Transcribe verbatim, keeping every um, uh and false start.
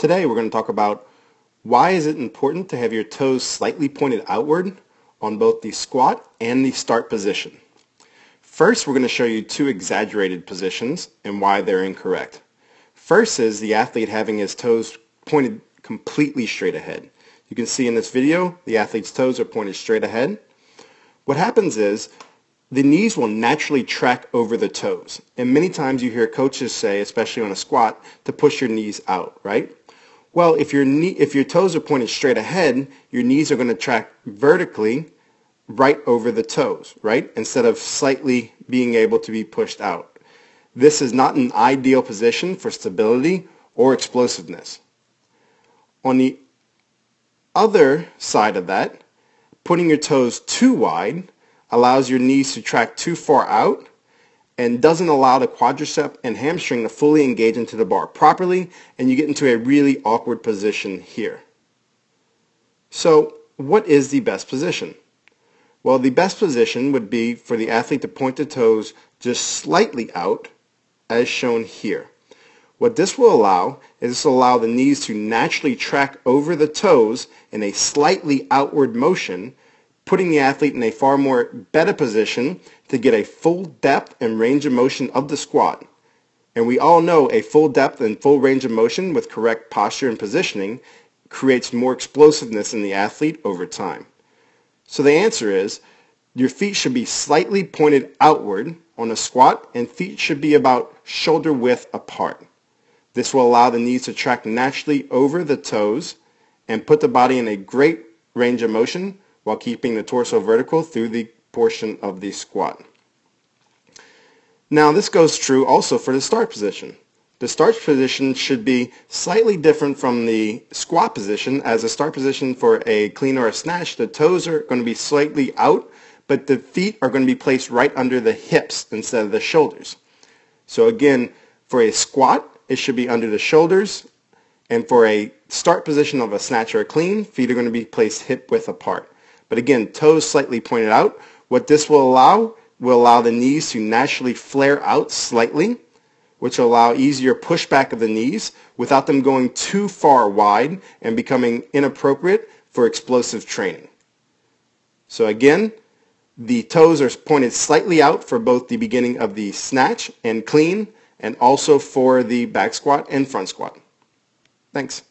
Today we're going to talk about why is it important to have your toes slightly pointed outward on both the squat and the start position. First, we're going to show you two exaggerated positions and why they're incorrect. First is the athlete having his toes pointed completely straight ahead. You can see in this video the athlete's toes are pointed straight ahead. What happens is the knees will naturally track over the toes, and many times you hear coaches say, especially on a squat, to push your knees out, right? Well, if your knee, if your toes are pointed straight ahead, your knees are going to track vertically right over the toes, right? Instead of slightly being able to be pushed out. This is not an ideal position for stability or explosiveness. On the other side of that, putting your toes too wide allows your knees to track too far out and doesn't allow the quadricep and hamstring to fully engage into the bar properly, and you get into a really awkward position here. So what is the best position? Well, the best position would be for the athlete to point the toes just slightly out as shown here. What this will allow is this will allow the knees to naturally track over the toes in a slightly outward motion, putting the athlete in a far more better position to get a full depth and range of motion of the squat. And we all know a full depth and full range of motion with correct posture and positioning creates more explosiveness in the athlete over time. So the answer is your feet should be slightly pointed outward on a squat, and feet should be about shoulder width apart. This will allow the knees to track naturally over the toes and put the body in a great range of motion while keeping the torso vertical through the portion of the squat. Now this goes true also for the start position. The start position should be slightly different from the squat position, as a start position for a clean or a snatch, the toes are going to be slightly out, but the feet are going to be placed right under the hips instead of the shoulders. So again, for a squat, it should be under the shoulders, and for a start position of a snatch or a clean, feet are going to be placed hip width apart. But again, toes slightly pointed out. What this will allow, will allow the knees to naturally flare out slightly, which will allow easier pushback of the knees without them going too far wide and becoming inappropriate for explosive training. So again, the toes are pointed slightly out for both the beginning of the snatch and clean, and also for the back squat and front squat. Thanks.